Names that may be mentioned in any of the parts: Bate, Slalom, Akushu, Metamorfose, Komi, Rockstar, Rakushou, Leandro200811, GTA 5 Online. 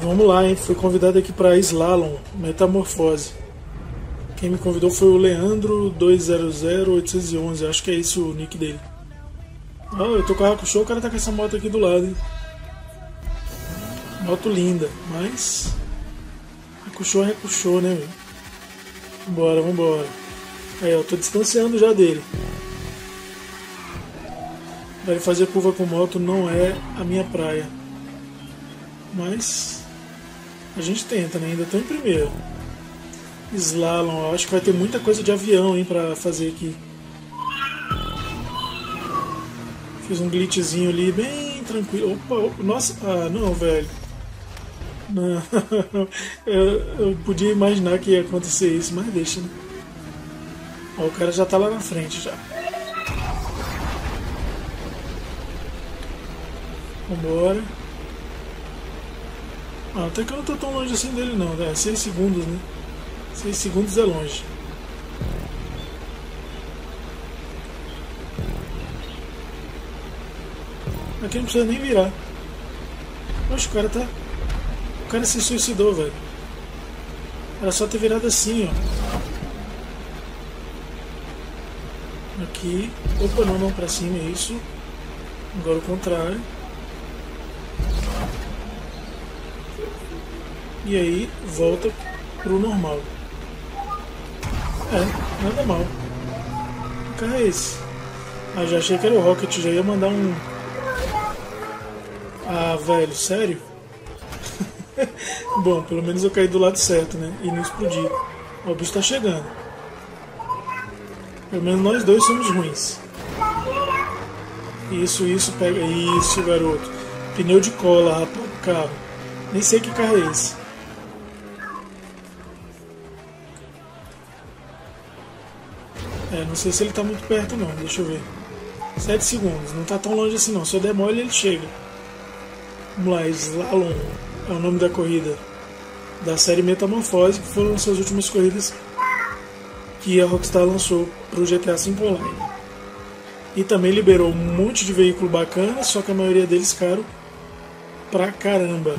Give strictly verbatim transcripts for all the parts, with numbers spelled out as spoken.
Vamos lá, hein? Fui convidado aqui para Slalom, Metamorfose. Quem me convidou foi o Leandro dois zero zero oito um um, acho que é esse o nick dele. Ah, eu tô com a Rakushou, o cara tá com essa moto aqui do lado, hein? Moto linda, mas... Rakushou é Rakushou, né, velho? Vambora, vambora. Aí, ó, tô distanciando já dele. Vai fazer curva com moto não é a minha praia. Mas... a gente tenta, né? Ainda tô em primeiro. Slalom, acho que vai ter muita coisa de avião, hein, pra fazer aqui. Fiz um glitchzinho ali, bem tranquilo. Opa, opa, nossa, ah, não, velho. Não, eu, eu podia imaginar que ia acontecer isso, mas deixa, né? Ó, o cara já tá lá na frente, já. Vambora. Ah, até que eu não tô tão longe assim dele, não. É seis segundos, né? seis segundos é longe. Aqui não precisa nem virar. Poxa, o cara tá... O cara se suicidou, velho. Era só ter virado assim, ó. Aqui. Opa, não, não, pra cima, é isso. Agora o contrário. E aí, volta pro normal. É, nada mal. Que carro é esse? Ah, já achei que era o Rocket, já ia mandar um... Ah, velho, sério? Bom, pelo menos eu caí do lado certo, né? E não explodi. Ó, o bicho tá chegando. Pelo menos nós dois somos ruins. Isso, isso, pega... Isso, garoto. Pneu de cola, rapaz, carro. Nem sei que carro é esse. É, não sei se ele tá muito perto não, deixa eu ver. sete segundos, não tá tão longe assim não. Se eu der mole, ele chega. Vamos lá, Slalom é o nome da corrida da série Metamorfose, que foram suas últimas corridas que a Rockstar lançou para o G T A cinco Online. E também liberou um monte de veículo bacana, só que a maioria deles caro pra caramba.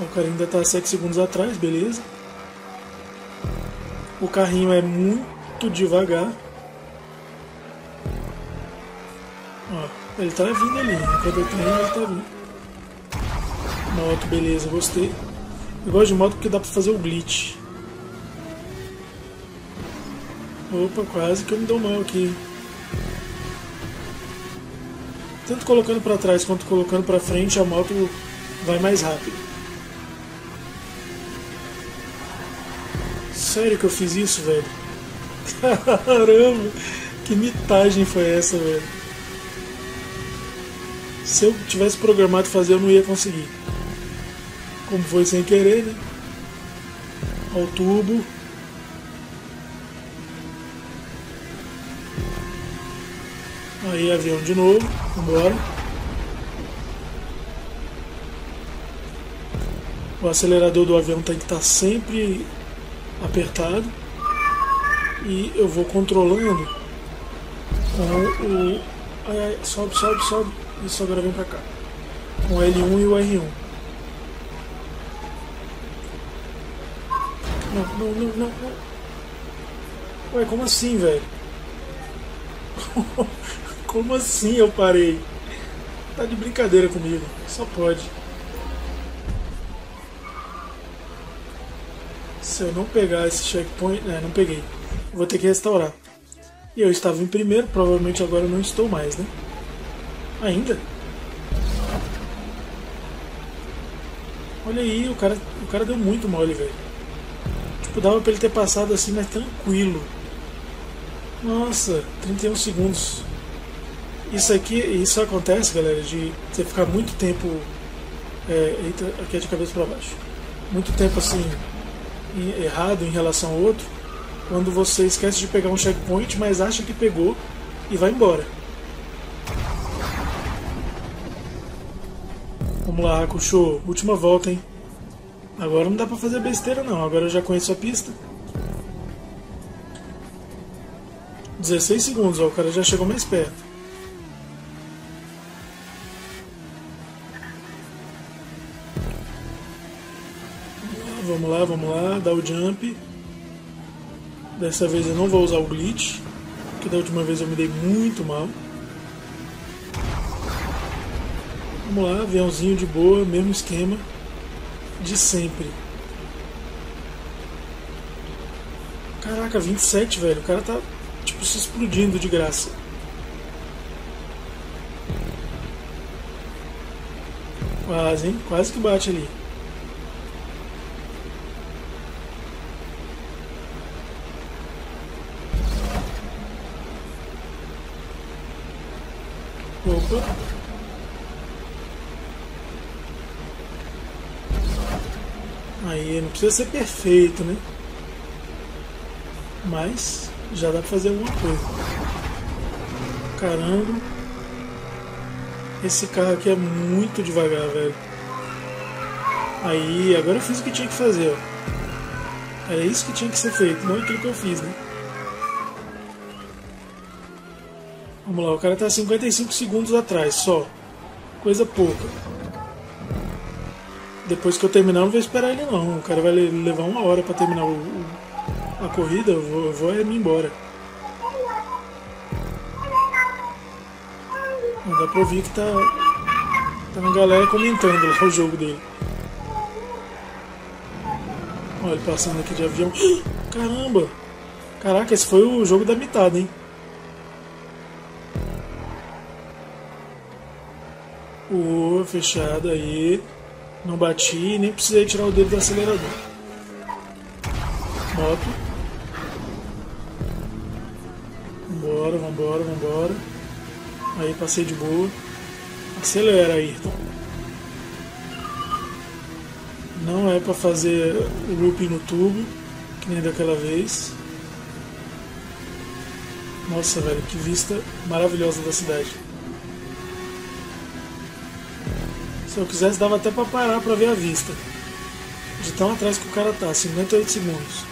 O cara ainda tá sete segundos atrás, beleza. O carrinho é muito devagar. Ó. Ele tá vindo ali, enquanto eu tô indo, ele tá vindo. Moto, beleza, gostei. Eu gosto de moto porque dá pra fazer o glitch. Opa, quase que eu me dou mal aqui. Tanto colocando pra trás quanto colocando pra frente, a moto vai mais rápido. Sério que eu fiz isso, velho? Caramba, que mitagem foi essa, velho? Se eu tivesse programado fazer, eu não ia conseguir. Como foi sem querer, né? Olha o tubo. Aí, avião de novo. Vambora. O acelerador do avião tem que estar sempre apertado. E eu vou controlando com o... Ai, ai, sobe, sobe, sobe. Isso, agora vem pra cá. Com o L um e o R um. Não, não, não, não, não. Ué, como assim, velho? Como assim eu parei? Tá de brincadeira comigo. Só pode. Se eu não pegar esse checkpoint... É, não peguei. Vou ter que restaurar. E eu estava em primeiro, provavelmente agora eu não estou mais, né? Ainda? Olha aí, o cara, o cara deu muito mole, velho. Tipo, dava pra ele ter passado assim, mas tranquilo. Nossa, trinta e um segundos. Isso aqui, isso acontece, galera, de você ficar muito tempo... É, eita, aqui é de cabeça pra baixo. Muito tempo assim, em, errado em relação ao outro. Quando você esquece de pegar um checkpoint, mas acha que pegou e vai embora. Vamos lá, Akushu, última volta, hein? Agora não dá pra fazer besteira não, agora eu já conheço a pista. dezesseis segundos, ó, o cara já chegou mais perto. Vamos lá, vamos lá, dá o jump. Dessa vez eu não vou usar o glitch, porque da última vez eu me dei muito mal. Vamos lá, aviãozinho de boa, mesmo esquema de sempre. Caraca, vinte e sete, velho, o cara tá tipo se explodindo de graça. Quase, hein? Quase que bate ali. Opa. Aí, não precisa ser perfeito, né? Mas já dá pra fazer alguma coisa. Caramba. Esse carro aqui é muito devagar, velho. Aí, agora eu fiz o que tinha que fazer, ó. Era isso que tinha que ser feito, não aquilo que eu fiz, né? Vamos lá, o cara tá cinquenta e cinco segundos atrás, só. Coisa pouca. Depois que eu terminar, eu não vou esperar ele, não. O cara vai levar uma hora pra terminar o, o, a corrida, eu vou, eu vou é me embora. Dá pra ouvir que tá, tá uma galera comentando lá o jogo dele. Olha ele passando aqui de avião. Caramba! Caraca, esse foi o jogo da metade, hein? Oh, fechado aí. Não bati, nem precisei tirar o dedo do acelerador. Moto. Vambora, vambora, vambora. Aí, passei de boa. Acelera, Ayrton. Não é pra fazer o looping no tubo, que nem daquela vez. Nossa, velho, que vista maravilhosa da cidade. Se eu quisesse, dava até pra parar pra ver a vista. De tão atrás que o cara tá, cinquenta e oito segundos.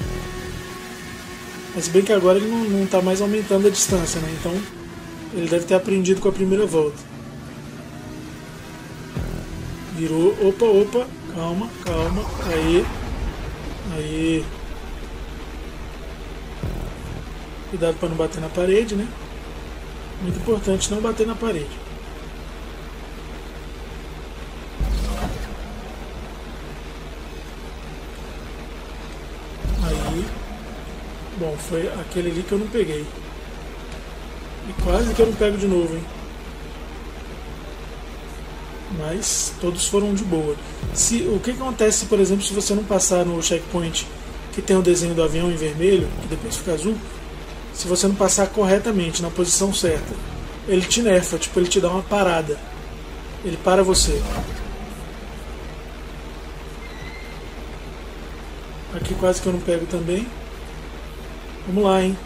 Mas se bem que agora ele não, não tá mais aumentando a distância, né? Então... ele deve ter aprendido com a primeira volta. Virou. Opa, opa. Calma, calma. Aí. Aí. Cuidado para não bater na parede, né? Muito importante não bater na parede. Aí. Bom, foi aquele ali que eu não peguei. E quase que eu não pego de novo, hein? Mas todos foram de boa. Se, o que acontece, por exemplo, se você não passar no checkpoint que tem o desenho do avião em vermelho, que depois fica azul, se você não passar corretamente, na posição certa, ele te nerfa, tipo, ele te dá uma parada. Ele para você. Aqui quase que eu não pego também. Vamos lá, hein?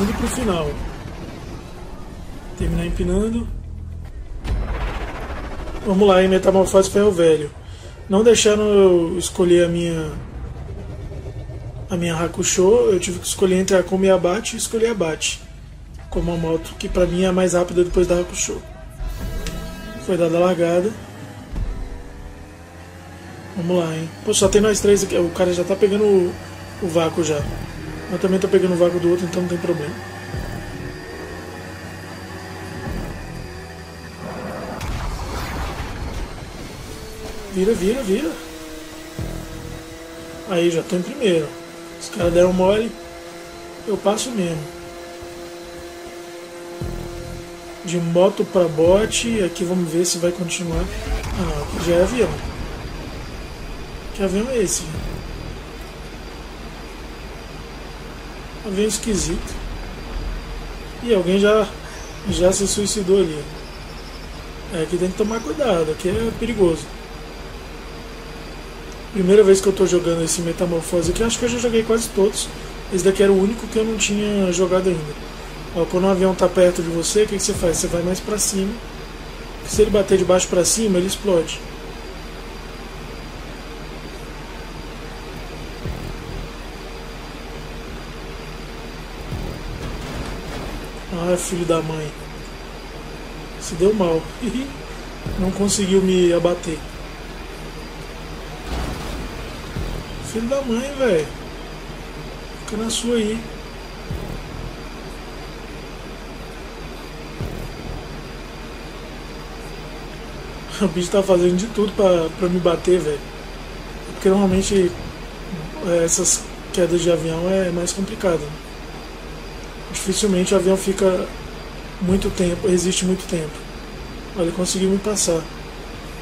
Indo pro final. Terminar empinando. Vamos lá, em Metamorfose Ferro Velho. Não deixaram eu escolher a minha a minha Rakushou. Eu tive que escolher entre a Komi e a Bate e escolhi a Bate como a moto que pra mim é a mais rápida depois da Rakushou. Foi dada a largada. Vamos lá, hein. Pô, só tem nós três aqui. O cara já tá pegando o, o vácuo já. Eu também tô pegando o vácuo do outro, então não tem problema. Vira, vira, vira. Aí, já tô em primeiro. Os caras deram mole. Eu passo mesmo. De moto pra bote. Aqui vamos ver se vai continuar. Ah, não. Aqui já é avião. Que avião é esse? Avião esquisito. E alguém já, já se suicidou ali. É, aqui tem que tomar cuidado. Aqui é perigoso. Primeira vez que eu tô jogando esse Metamorfose aqui, acho que eu já joguei quase todos. Esse daqui era o único que eu não tinha jogado ainda. Ó, quando um avião tá perto de você, o que, que você faz? Você vai mais pra cima. Se ele bater de baixo pra cima, ele explode. Ah, filho da mãe. Se deu mal. Não conseguiu me abater. filho da mãe, velho. Fica na sua aí. O bicho tá fazendo de tudo pra, pra me bater, velho. Porque normalmente essas quedas de avião é mais complicado, né? Dificilmente o avião fica muito tempo, resiste muito tempo. Olha, ele conseguiu me passar.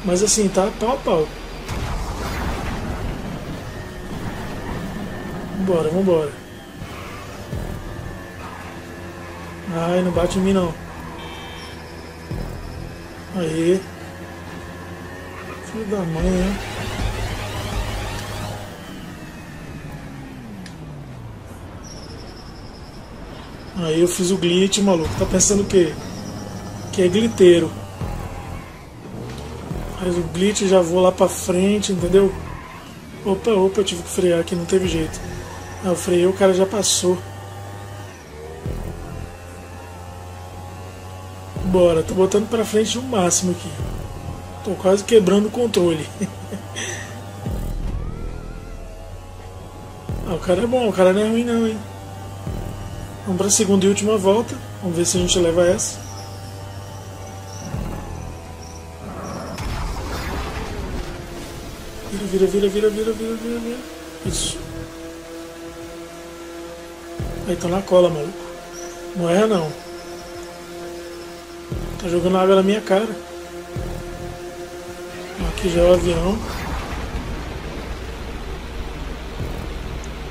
Mas assim, tá pau a pau. Vambora, vambora. Ai, não bate em mim não. Aí. Filho da mãe, né? Aí eu fiz o glitch, maluco. Tá pensando o quê? Que é gliteiro. Mas o glitch, já vou lá pra frente, entendeu? Opa, opa, eu tive que frear aqui, não teve jeito. Ah, eu freiei, o cara já passou. Bora, tô botando pra frente no máximo aqui. Tô quase quebrando o controle. Ah, o cara é bom, o cara não é ruim não, hein? Vamos pra segunda e última volta. Vamos ver se a gente leva essa. Vira, vira, vira, vira, vira, vira, vira. Isso. Aí tá na cola, maluco. Não erra não. Tá jogando água na minha cara. Aqui já é o avião.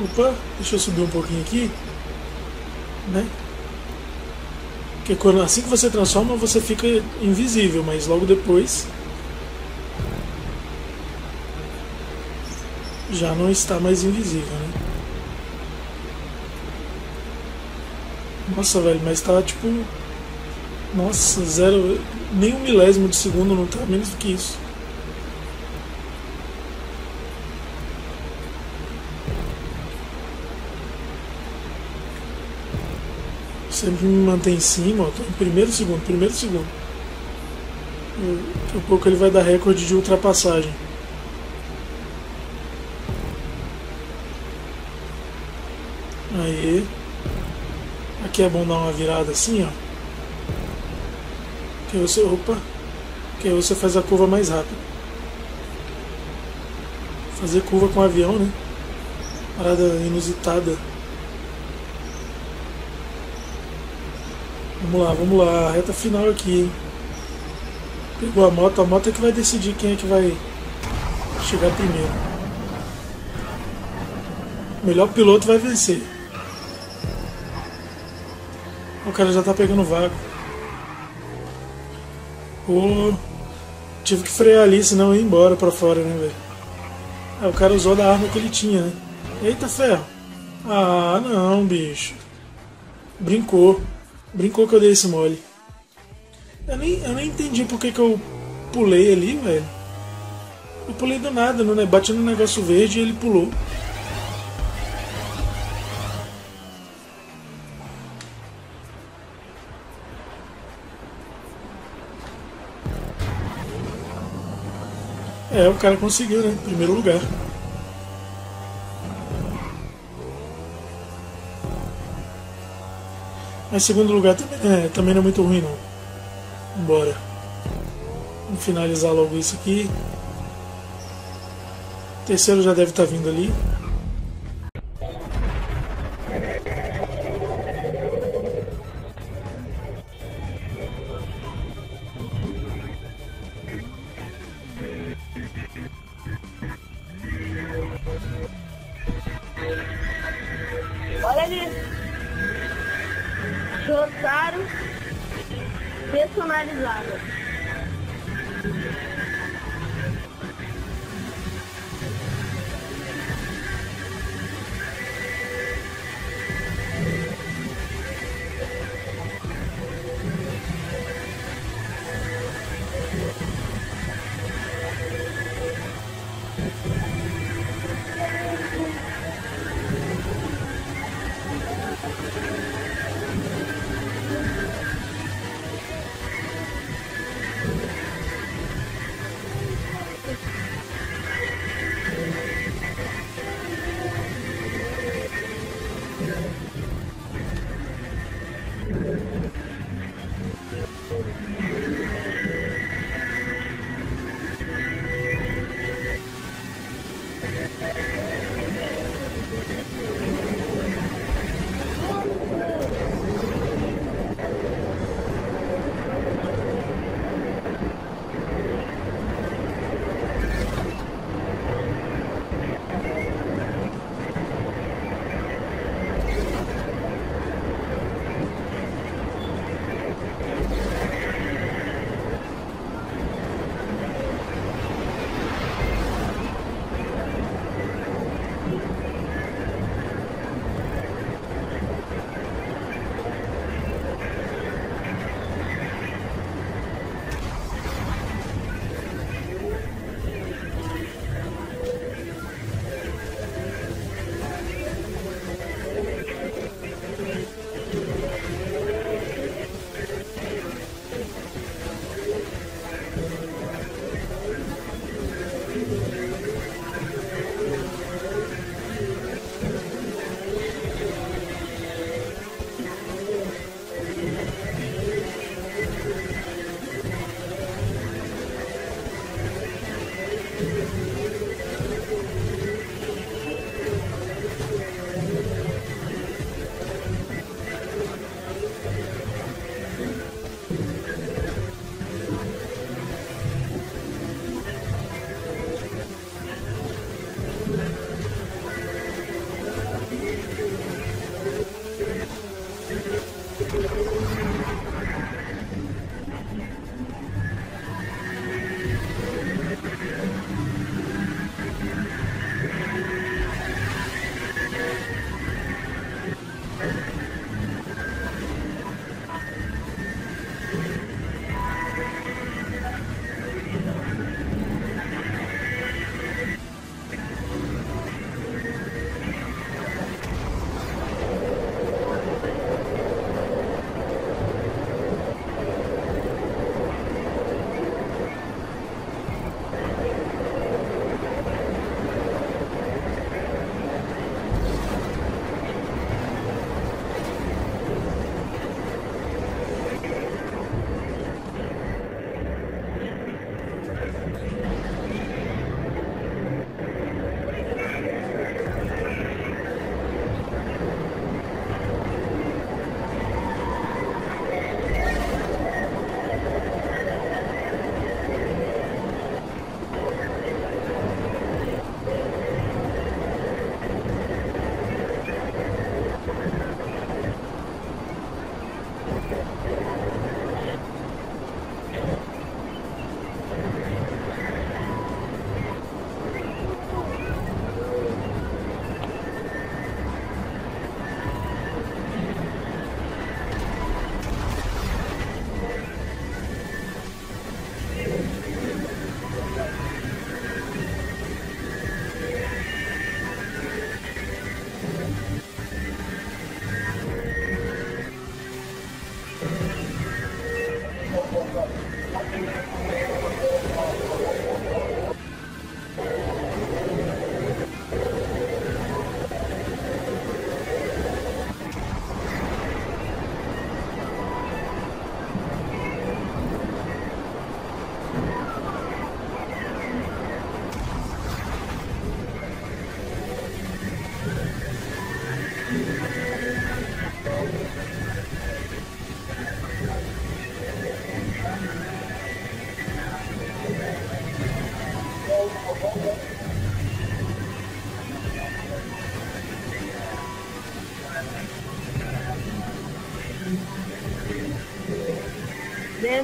Opa, deixa eu subir um pouquinho aqui, né? Porque quando, assim que você transforma, você fica invisível, mas logo depois já não está mais invisível, né? Nossa, velho, mas tá tipo... Nossa, zero... Nem um milésimo de segundo, não tá menos do que isso. Sempre me mantém em cima, ó, tô em primeiro segundo, primeiro segundo. Eu, daqui a pouco ele vai dar recorde de ultrapassagem. Aí, aqui é bom dar uma virada assim, ó. Que aí você, opa, que aí você faz a curva mais rápido. Fazer curva com avião, né? Parada inusitada. Vamos lá, vamos lá, reta final aqui, hein? Pegou a moto, a moto é que vai decidir quem é que vai chegar primeiro. O melhor piloto vai vencer. O cara já tá pegando vago. Oh, tive que frear ali, senão eu ia embora pra fora, né, velho? Ah, o cara usou da arma que ele tinha, né? Eita ferro! Ah, não, bicho. Brincou. Brincou que eu dei esse mole. Eu nem, eu nem entendi por que que eu pulei ali, velho. Eu pulei do nada, né? Bati no negócio verde e ele pulou. É, o cara conseguiu, né? Primeiro lugar. Mas segundo lugar também, é, também não é muito ruim, não. Vambora. Vamos finalizar logo isso aqui. O terceiro já deve estar vindo ali. Olha ali, Rockstar personalizada.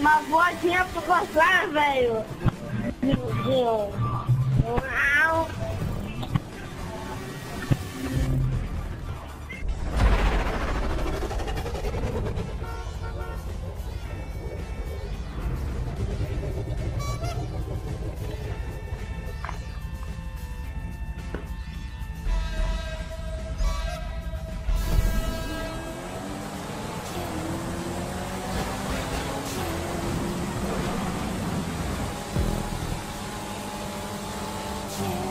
uma botinha pra passar, velho. Meu Deus. Uau. Yeah.